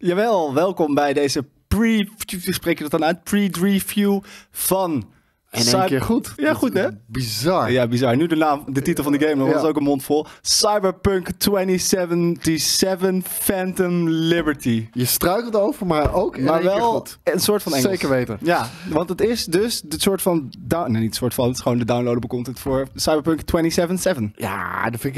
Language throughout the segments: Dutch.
Jawel, welkom bij deze pre-review van... En in één keer goed. Ja, goed hè? Bizar. Ja, bizar. Nu de titel van de game, dat was ook een mond vol. Cyberpunk 2077 Phantom Liberty. Je struikelt over, maar ook in één keer goed. Een soort van Engels. Zeker weten. Ja, want het is dus het soort van... het is gewoon de downloadable content voor Cyberpunk 2077. Ja, daar doe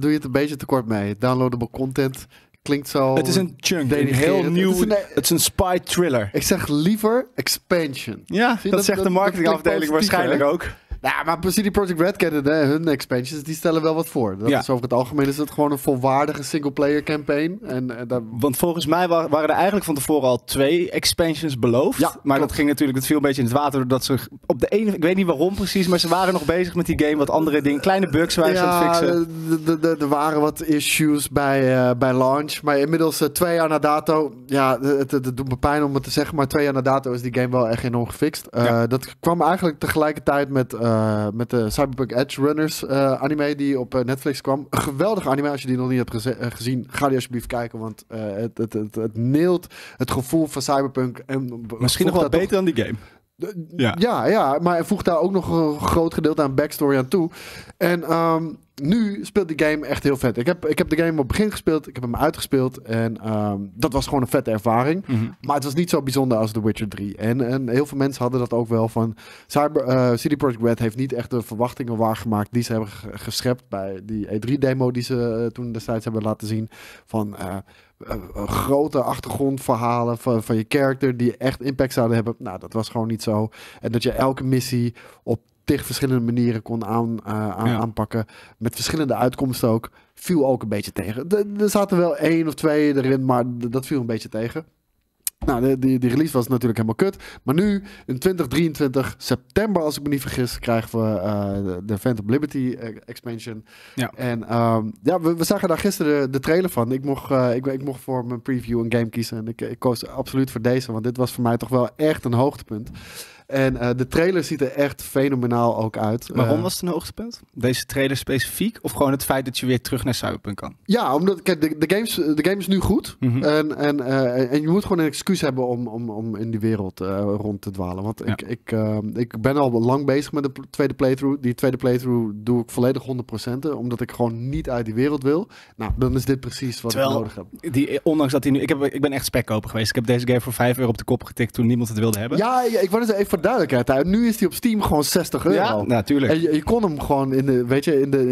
je het een beetje tekort mee. Downloadable content... Klinkt zo... Het is een chunk, een heel nieuw... Het is een spy thriller. Ik zeg liever expansion. Ja, dat zegt de marketingafdeling waarschijnlijk ook. Nou, maar CD Projekt Red kennen hun expansions, die stellen wel wat voor. Dat is over het algemeen is het gewoon een volwaardige single-player campaign. Want volgens mij waren er eigenlijk van tevoren al 2 expansions beloofd. Ja, maar dat ging natuurlijk, dat viel een beetje in het water doordat ze op de ene, ik weet niet waarom precies, maar ze waren nog bezig met die game, wat andere dingen, kleine bugs waren ze aan het fixen. Er waren wat issues bij launch, maar inmiddels 2 jaar na dato, ja, het doet me pijn om het te zeggen, maar 2 jaar na dato is die game wel echt enorm gefixt. Dat kwam eigenlijk tegelijkertijd met de Cyberpunk Edgerunners anime die op Netflix kwam. Een geweldige anime. Als je die nog niet hebt gezien, ga die alsjeblieft kijken, want het neelt het gevoel van Cyberpunk. En misschien nog wel beter dan die game. Ja, maar voeg daar ook nog een groot gedeelte aan backstory aan toe. En nu speelt die game echt heel vet. Ik heb de game op het begin gespeeld, ik heb hem uitgespeeld en dat was gewoon een vette ervaring. Mm-hmm. Maar het was niet zo bijzonder als The Witcher 3. En heel veel mensen hadden dat ook wel van... CD Projekt Red heeft niet echt de verwachtingen waargemaakt die ze hebben geschept bij die E3-demo die ze toen destijds hebben laten zien van... grote achtergrondverhalen van je character die echt impact zouden hebben. Nou, dat was gewoon niet zo. En dat je elke missie op tig verschillende manieren kon aanpakken. Met verschillende uitkomsten ook. Viel ook een beetje tegen. Er zaten wel 1 of 2 erin, maar dat viel een beetje tegen. Nou, die release was natuurlijk helemaal kut. Maar nu, in 2023, september, als ik me niet vergis, krijgen we de Phantom Liberty expansion. Ja. En we zagen daar gisteren de trailer van. Ik mocht voor mijn preview een game kiezen. En ik koos absoluut voor deze, want dit was voor mij toch wel echt een hoogtepunt. En de trailer ziet er echt fenomenaal ook uit. Waarom was het een hoogtepunt? Deze trailer specifiek? Of gewoon het feit dat je weer terug naar Cyberpunk kan? Ja, omdat kijk, de game is nu goed. Mm-hmm. En je moet gewoon een excuus hebben om in die wereld rond te dwalen. Want ik ben al lang bezig met de tweede playthrough. Die tweede playthrough doe ik volledig 100%. Omdat ik gewoon niet uit die wereld wil. Nou, dan is dit precies wat ik nodig heb. Ondanks dat hij nu... Ik ben echt spekkoper geweest. Ik heb deze game voor €5 op de kop getikt toen niemand het wilde hebben. Ja, ik wou net even duidelijkheid. Nu is die op Steam gewoon €60. Ja, natuurlijk. En je kon hem gewoon in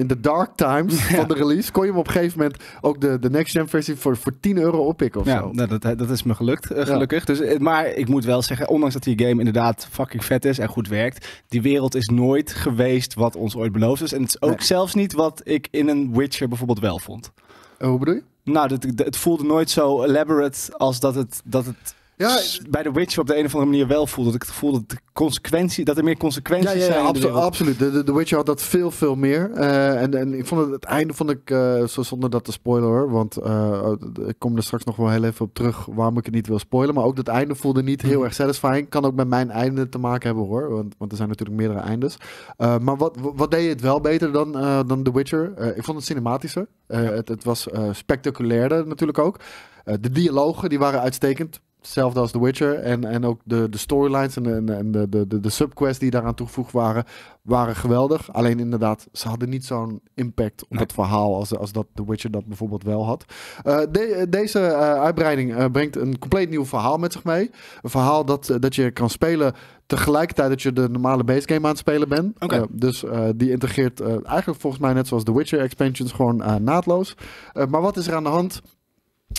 de dark times van de release, kon je hem op een gegeven moment ook de next gen versie voor €10 oppikken of zo. Nou, dat is me gelukt, gelukkig. Dus, maar ik moet wel zeggen, ondanks dat die game inderdaad fucking vet is en goed werkt, die wereld is nooit geweest wat ons ooit beloofd is. En het is ook zelfs niet wat ik in een Witcher bijvoorbeeld wel vond. Hoe bedoel je? Nou, het voelde nooit zo elaborate als dat het ja, bij The Witcher op de een of andere manier wel voel. Dat ik het gevoel dat er meer consequenties zijn. Ja, absoluut. The Witcher had dat veel meer. En ik vond het einde vond ik zo zonder dat te spoiler. Want ik kom er straks nog wel heel even op terug waarom ik het niet wil spoilen. Maar ook dat einde voelde niet heel erg satisfying. Kan ook met mijn einde te maken hebben hoor. Want er zijn natuurlijk meerdere eindes. Maar wat deed je het wel beter dan The Witcher? Ik vond het cinematischer. Het was spectaculairder natuurlijk ook. De dialogen die waren uitstekend. Hetzelfde als The Witcher. En ook de storylines en de subquests die daaraan toegevoegd waren geweldig. Alleen inderdaad, ze hadden niet zo'n impact op het verhaal als dat The Witcher dat bijvoorbeeld wel had. Deze uitbreiding brengt een compleet nieuw verhaal met zich mee. Een verhaal dat je kan spelen tegelijkertijd dat je de normale base game aan het spelen bent. Okay. Dus die integreert eigenlijk volgens mij net zoals The Witcher expansions gewoon naadloos. Maar wat is er aan de hand?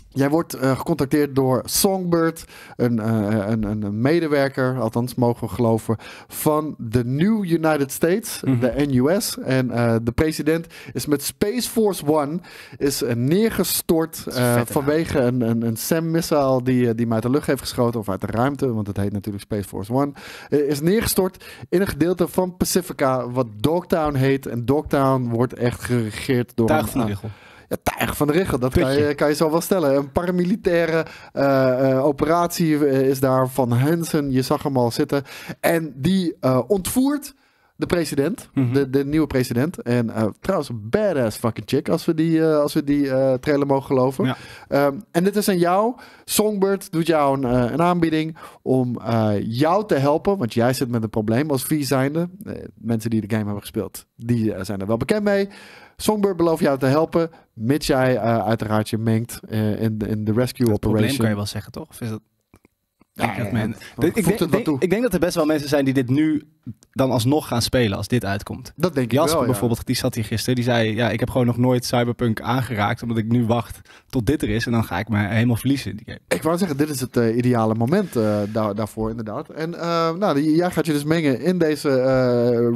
Jij wordt gecontacteerd door Songbird, een medewerker, althans mogen we geloven, van de New United States, de NUS. En de president is met Space Force One is neergestort vanwege een SAM-missile die hem uit de lucht heeft geschoten, of uit de ruimte, want het heet natuurlijk Space Force One. Is neergestort in een gedeelte van Pacifica, wat Dogtown heet. En Dogtown wordt echt geregeerd door... Tuig van de Riegel. Ja, tuig van de Riegel, dat kan je zo wel stellen. Een paramilitaire operatie is daar van Hansen. Je zag hem al zitten. En die ontvoert de president. Mm-hmm. De nieuwe president. En trouwens, een badass fucking chick. Als we die trailer mogen geloven. Ja. En dit is aan jou. Songbird doet jou een aanbieding om jou te helpen. Want jij zit met een probleem als V zijnde. Mensen die de game hebben gespeeld, die zijn er wel bekend mee. Songbird belooft jou te helpen. Mits jij uiteraard je mengt in de rescue dat operation. Probleem kan je wel zeggen, toch? Of is dat... Ik denk dat er best wel mensen zijn die dit nu dan alsnog gaan spelen als dit uitkomt. Dat denk ik wel, Jasper bijvoorbeeld, die zat hier gisteren. Die zei, ja, ik heb gewoon nog nooit Cyberpunk aangeraakt, omdat ik nu wacht tot dit er is. En dan ga ik me helemaal verliezen in die game. Ik wou zeggen, dit is het ideale moment daarvoor inderdaad. En jij gaat je dus mengen in deze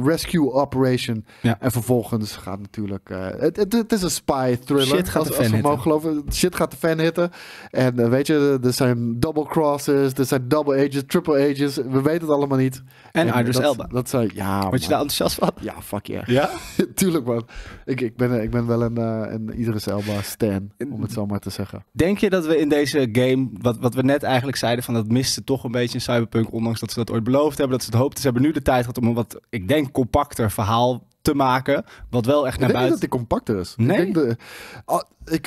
rescue operation. Ja. En vervolgens gaat natuurlijk... Het is een spy thriller. Shit gaat de fan hitten. Shit gaat de fan hitten. En weet je, er zijn double crosses, er zijn double ages, triple ages. We weten het allemaal niet. En Idris Elba. Word je daar enthousiast van? Ja, fuck yeah. Ja? Tuurlijk man. Ik ben wel een Idris Elba stan, om het zo maar te zeggen. Denk je dat we in deze game, wat we net eigenlijk zeiden, van dat miste toch een beetje in Cyberpunk, ondanks dat ze dat ooit beloofd hebben, dat ze het hoopten. Ze hebben nu de tijd gehad om een wat, ik denk, compacter verhaal te maken, wat wel echt naar buiten... Ik denk niet dat die compacter is. Nee?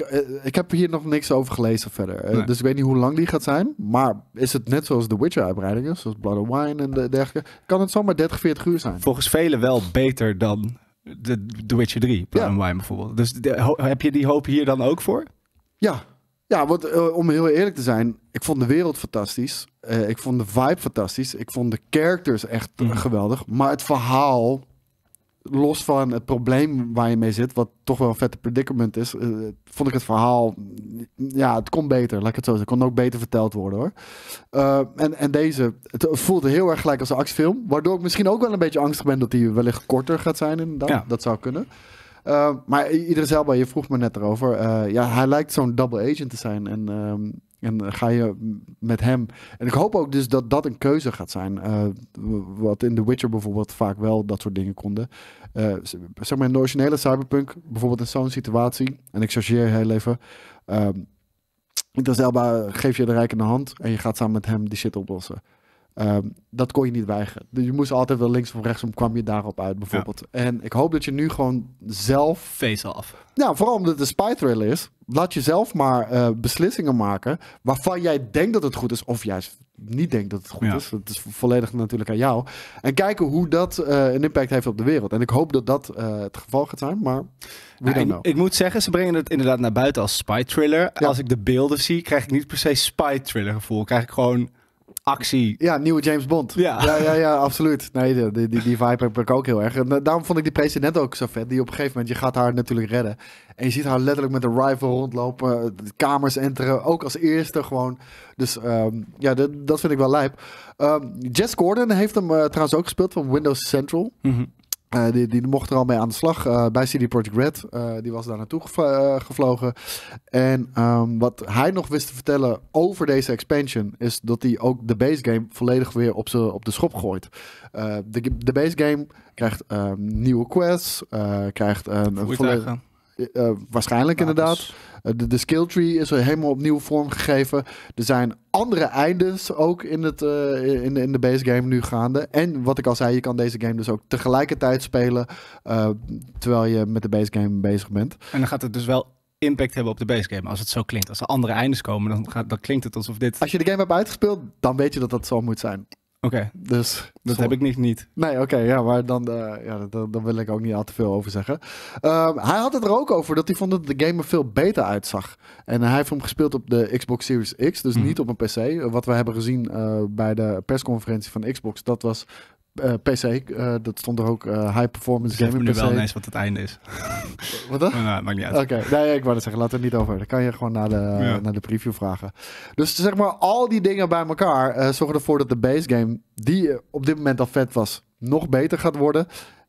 Ik heb hier nog niks over gelezen verder. Nee. Dus ik weet niet hoe lang die gaat zijn. Maar is het net zoals The Witcher uitbreidingen, zoals Blood and Wine en dergelijke, kan het zomaar 30, 40 uur zijn. Volgens velen wel beter dan The Witcher 3, Blood and Wine bijvoorbeeld. Dus heb je die hoop hier dan ook voor? Ja. Ja, want om heel eerlijk te zijn, ik vond de wereld fantastisch. Ik vond de vibe fantastisch. Ik vond de characters echt geweldig. Maar het verhaal... Los van het probleem waar je mee zit, wat toch wel een vette predicament is, vond ik het verhaal... Ja, het kon beter, laat ik het zo zeggen. Het kon ook beter verteld worden, hoor. En deze, het voelde heel erg gelijk als een actiefilm, waardoor ik misschien ook wel een beetje angstig ben dat die wellicht korter gaat zijn, inderdaad. Ja. Dat zou kunnen. Maar Idris Elba, je vroeg me net erover. Hij lijkt zo'n double agent te zijn. En ga je met hem... En ik hoop ook dus dat dat een keuze gaat zijn. Wat in The Witcher bijvoorbeeld vaak wel dat soort dingen konden. Zeg maar in de originele Cyberpunk, bijvoorbeeld in zo'n situatie. En ik chargeer heel even. Idris Elba geef je de rijk in de hand. En je gaat samen met hem die shit oplossen. Dat kon je niet weigeren. Je moest altijd wel links of rechtsom, kwam je daarop uit bijvoorbeeld. Ja. En ik hoop dat je nu gewoon zelf... Face af. Nou, vooral omdat het een spy thriller is. Laat je zelf maar beslissingen maken waarvan jij denkt dat het goed is. Of juist niet denkt dat het goed is. Dat is volledig natuurlijk aan jou. En kijken hoe dat een impact heeft op de wereld. En ik hoop dat dat het geval gaat zijn. Maar ik moet zeggen, ze brengen het inderdaad naar buiten als spy thriller. Ja. Als ik de beelden zie, krijg ik niet per se spy thriller gevoel. Krijg ik gewoon... actie. Ja, nieuwe James Bond. Ja, absoluut. Nee, die vibe heb ik ook heel erg. En daarom vond ik die president ook zo vet. Die op een gegeven moment, je gaat haar natuurlijk redden. En je ziet haar letterlijk met een rifle rondlopen. De kamers enteren. Ook als eerste gewoon. Dus dat vind ik wel lijp. Jess Gordon heeft hem trouwens ook gespeeld van Windows Central. Mm-hmm. Die mocht er al mee aan de slag bij CD Projekt Red. Die was daar naartoe gevlogen. En wat hij nog wist te vertellen over deze expansion... is dat hij ook de base game volledig weer op de schop gooit. De base game krijgt nieuwe quests. Krijgt een volledig... waarschijnlijk inderdaad. De skill tree is helemaal opnieuw vormgegeven. Er zijn andere eindes ook in de base game nu gaande. En wat ik al zei, je kan deze game dus ook tegelijkertijd spelen. Terwijl je met de base game bezig bent. En dan gaat het dus wel impact hebben op de base game. Als het zo klinkt. Als er andere eindes komen, dan klinkt het alsof dit... Als je de game hebt uitgespeeld, dan weet je dat dat zo moet zijn. Oké, dus dat heb ik niet. Nee, oké, ja, maar dan wil ik ook niet al te veel over zeggen. Hij had het er ook over dat hij vond dat de game er veel beter uitzag. En hij heeft hem gespeeld op de Xbox Series X, dus niet op een PC. Wat we hebben gezien bij de persconferentie van Xbox, dat was PC. Dat stond er ook high performance game in PC. Ik weet nu wel ineens wat het einde is. Wat dan? Nou, maakt niet uit. Oké, nee, ik wou dat zeggen, laten we het niet over. Dan kan je gewoon naar de preview vragen. Dus zeg maar, al die dingen bij elkaar zorgen ervoor dat de base game, die op dit moment al vet was, nog beter gaat worden.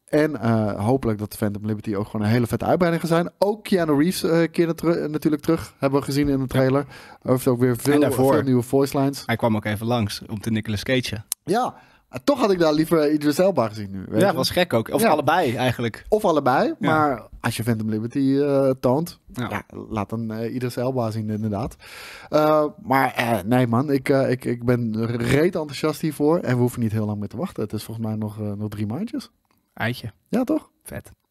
En hopelijk dat Phantom Liberty ook gewoon een hele vette uitbreiding gaat zijn. Ook Keanu Reeves keert natuurlijk terug. Hebben we gezien in de trailer. Hij heeft ook weer veel nieuwe voice lines. Hij kwam ook even langs om te Nicolas Cage'en. Ja. Toch had ik daar liever Idris Elba gezien nu. Weet je? Dat was gek ook. Of allebei eigenlijk. Of allebei, maar als je Phantom Liberty toont... Ja, laat dan Idris Elba zien inderdaad. Nee man, ik ben reet enthousiast hiervoor. En we hoeven niet heel lang meer te wachten. Het is volgens mij nog 3 maandjes. Eitje. Ja, toch? Vet.